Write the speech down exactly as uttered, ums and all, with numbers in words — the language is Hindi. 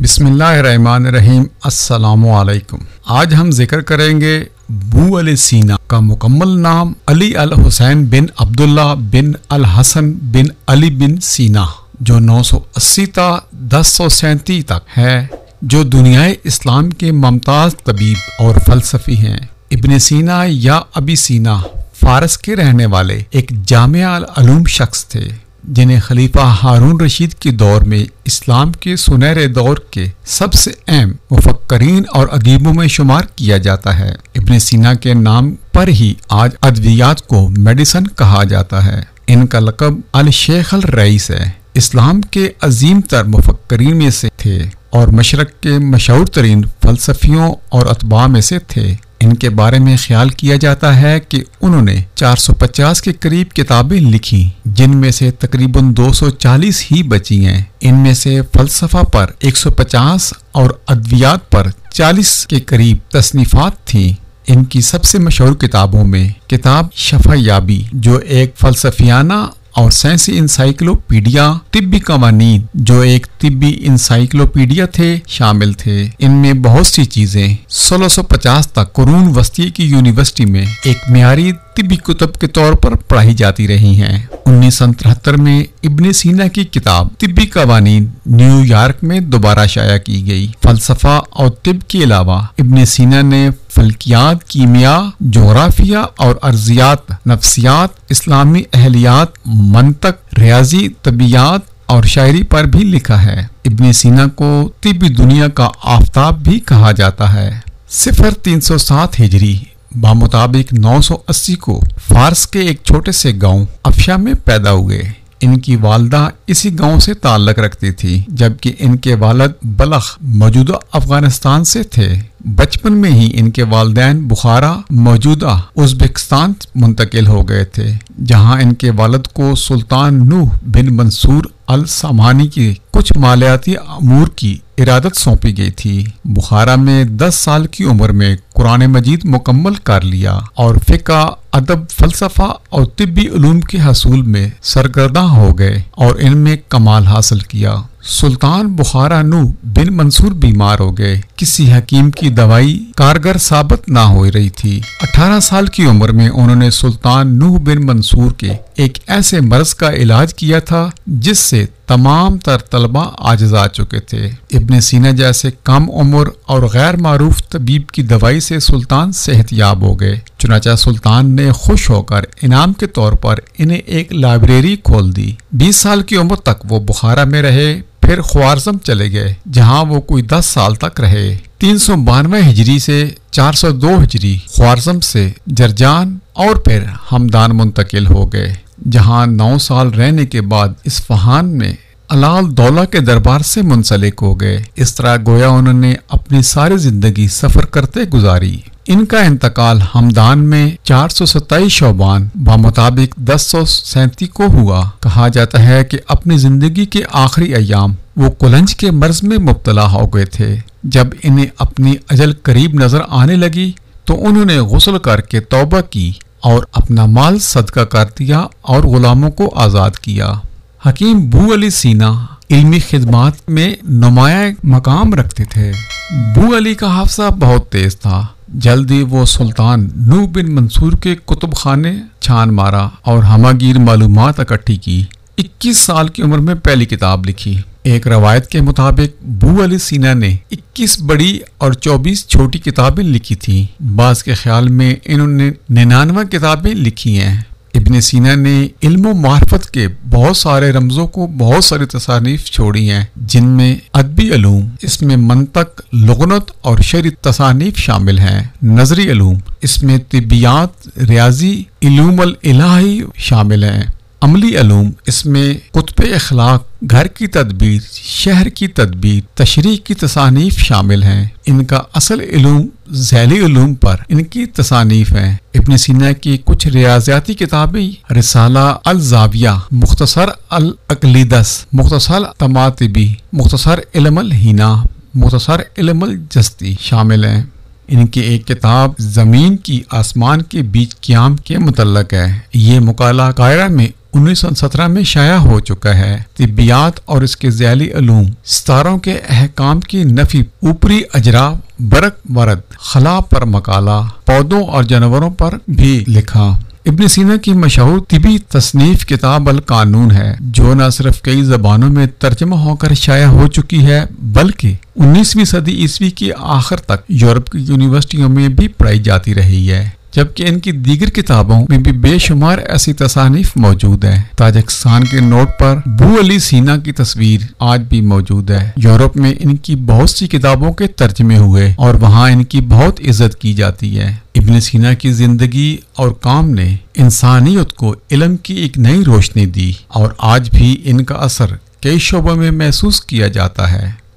बिस्मिल्लाहिर्रहमानिर्रहीम, अस्सलामुअलैकुम। आज हम जिक्र करेंगे बू अल सीना का मुकम्मल नाम अली अल-हुसैन बिन अब्दुल्ला बिन अल-हसन बिन अली बिन सीना, जो नौ सौ अस्सी ता दस सौ सैंतीस तक है, जो दुनियाए इस्लाम के मुमताज़ तबीब और फ़लसफ़ी हैं। इब्न सीना या अबी सीना फ़ारस के रहने वाले एक जामिया अल-उलूम शख्स थे, जिन्हें खलीफा हारून रशीद के दौर में इस्लाम के सुनहरे दौर के सबसे अहम मुफक्करीन और अदीबों में शुमार किया जाता है। इब्न सीना के नाम पर ही आज अद्वियात को मेडिसन कहा जाता है। इनका लकब अल शेख अल रईस है। इस्लाम के अजीम तर मुफक्करीन में से थे और मशरक के मशहूर तरीन फलसफियों और अतबा में से थे। इनके बारे में ख्याल किया जाता है कि उन्होंने चार सौ पचास के करीब किताबें लिखी, जिनमें से तकरीबन दो सौ चालीस ही बची हैं। इनमें से फलसफा पर एक सौ पचास और अद्वियात पर चालीस के करीब तसनीफात थीं। इनकी सबसे मशहूर किताबों में किताब शफायाबी, जो एक फलसफियाना और साइंसी इंसाइक्लोपीडिया, तिब्बी कवानीन, जो एक तिब्बी इंसाइक्लोपीडिया थे, शामिल थे। इनमें बहुत सी चीजें सोलह सौ पचास तक कुरून वस्ती की यूनिवर्सिटी में एक म्यारी तिब्बी कुतब के तौर पर पढ़ाई जाती रही हैं। उन्नीस सौ तिहत्तर में इब्न सीना की किताब तिब्बी कवानीन न्यूयॉर्क में दोबारा शाया की गई। फलसफा और तिब के अलावा इब्न सीना ने फल्कियात, कीमिया, जोग्राफिया और अर्जियात, नफ्सियात, इस्लामी अहलियात, मंतक, रियाजी, तबियात और शायरी पर भी लिखा है। इब्न सीना को तिब्बी दुनिया का आफ्ताब भी कहा जाता है। सिफर तीन सौ सात हिजरी बामुताबिक नौ सौ अस्सी को फारस के एक छोटे से गांव अफशा में पैदा हुए। इनकी वालदा इसी गांव से ताल्लुक रखती थी, जबकि इनके वालद बल्ख मौजूदा अफगानिस्तान से थे। बचपन में ही इनके वालदैन बुखारा मौजूदा उज़्बेकिस्तान मुंतकिल हो गए थे, जहां इनके वालद को सुल्तान नूह बिन मंसूर अल-समानी की कुछ मालियाती अमूर की इरादत सौंपी गई थी। बुखारा में दस साल की उम्र में कुरान मजीद मुकम्मल कर लिया और फिका, अदब, फलसफा और तिब्बी उलूम के हसूल में सरगर्दा हो गए और इनमें कमाल हासिल किया। सुल्तान बुखारा नू बिन मंसूर बीमार हो गए। किसी हकीम की दवाई कारगर साबित ना हो रही थी। अठारह साल की उम्र में उन्होंने सुल्तान नूह बिन मंसूर के एक ऐसे मर्ज का इलाज किया था जिससे तमाम तर तलबा आजिज़ आ चुके थे। इब्न सीना जैसे कम उम्र और गैर मारूफ तबीब की दवाई से सुल्तान सेहतयाब हो गए। चुनाचा सुल्तान ने खुश होकर इनाम के तौर पर इन्हें एक लाइब्रेरी खोल दी। बीस साल की उम्र तक वो बुखारा में रहे, फिर ख्वारज़म चले गए, जहां वो कोई दस साल तक रहे। तीन सौ बानवे हिजरी से चार सौ दो हिजरी ख्वारज़म से जुरजान और फिर हमदान मुंतकिल हो गए, जहां नौ साल रहने के बाद इस्फहान में अला अल-दौला के दरबार से मुंसलिक हो गए। इस तरह गोया उन्होंने अपनी सारी जिंदगी सफर करते गुजारी। इनका इंतकाल हमदान में चार सौ सत्ताईस शोबान बामुताबिक दस सौ सैंतीस को हुआ। कहा जाता है कि अपनी जिंदगी के आखिरी अयाम वो कुलंज के मर्ज में मुब्तला हो गए थे। जब इन्हें अपनी अजल करीब नजर आने लगी तो उन्होंने गुस्ल करके तौबा की और अपना माल सदका कर दिया और गुलामों को आज़ाद किया। हकीम बू अली सीना इल्मी खिदमात में नुमाया मकाम रखते थे। बू अली का हाफसा बहुत तेज था। जल्दी वो सुल्तान नूह बिन मंसूर के कुतुब खाने छान मारा और हमागीर मालूमात इकट्ठी की। इक्कीस साल की उम्र में पहली किताब लिखी। एक रवायत के मुताबिक बू अली सीना ने इक्कीस बड़ी और चौबीस छोटी किताबें लिखी थीं। बाज़ के ख्याल में इन्होंने निन्यानवे किताबें लिखी हैं। इब्न सीना ने इल्म मार्फत के बहुत सारे रमजों को बहुत सारी तसानीफ छोड़ी हैं, जिनमें अदबी अलूम, इसमें मंतक, लगनत और शरी तसानीफ शामिल हैं। नजरी अलूम, इसमें तिबियात, रियाजी, इलूम अल इलाही शामिल हैं। अमली अलूम, इसमें कुतबे अखलाक, घर की तदबीर, शहर की तदबीर, तशरीह की तसानीफ शामिल हैं। इनका असल इलूम ज़ैली उलूम पर इनकी तसानीफ हैं। इब्न सीना की कुछ रियाजियाती किताबें रिसाला अल ज़ाविया, मुख्तसर अल अकलीदस, मुख्तसर तमातिबी, मुख्तसर इल्म अल हिना, मुख्तसर इल्म अल जस्ती शामिल हैं। इनकी एक किताब ज़मीन की आसमान के बीच क़याम के मुतल्लक है। ये मुकाला कायरा में उन्नीस सौ सत्रह में शाया हो चुका है। तिब्बियात और इसके ज़ैली अलूम, सितारों के अहकाम की नफी, ऊपरी अजरा, बरक वरद, खला पर मकाला, पौधों और जानवरों पर भी लिखा। इब्न सीना की मशहूर तिबी तसनीफ किताब अल कानून है, जो न सिर्फ कई जबानों में तर्जमा होकर शाया हो चुकी है बल्कि उन्नीसवीं सदी ईस्वी के आखिर तक यूरोप की यूनिवर्सिटियों में भी पढ़ाई जाती रही है, जबकि इनकी दीगर किताबों में भी बेशुमार ऐसी तसानीफ मौजूद है। ताजिकिस्तान के नोट पर बू अली सीना की तस्वीर आज भी मौजूद है। यूरोप में इनकी बहुत सी किताबों के तर्जमे हुए और वहाँ इनकी बहुत इज्जत की जाती है। इब्न सीना की जिंदगी और काम ने इंसानियत को इल्म की एक नई रोशनी दी और आज भी इनका असर कई शोबों में महसूस किया जाता है।